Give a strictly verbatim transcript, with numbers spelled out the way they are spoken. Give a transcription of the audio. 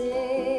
say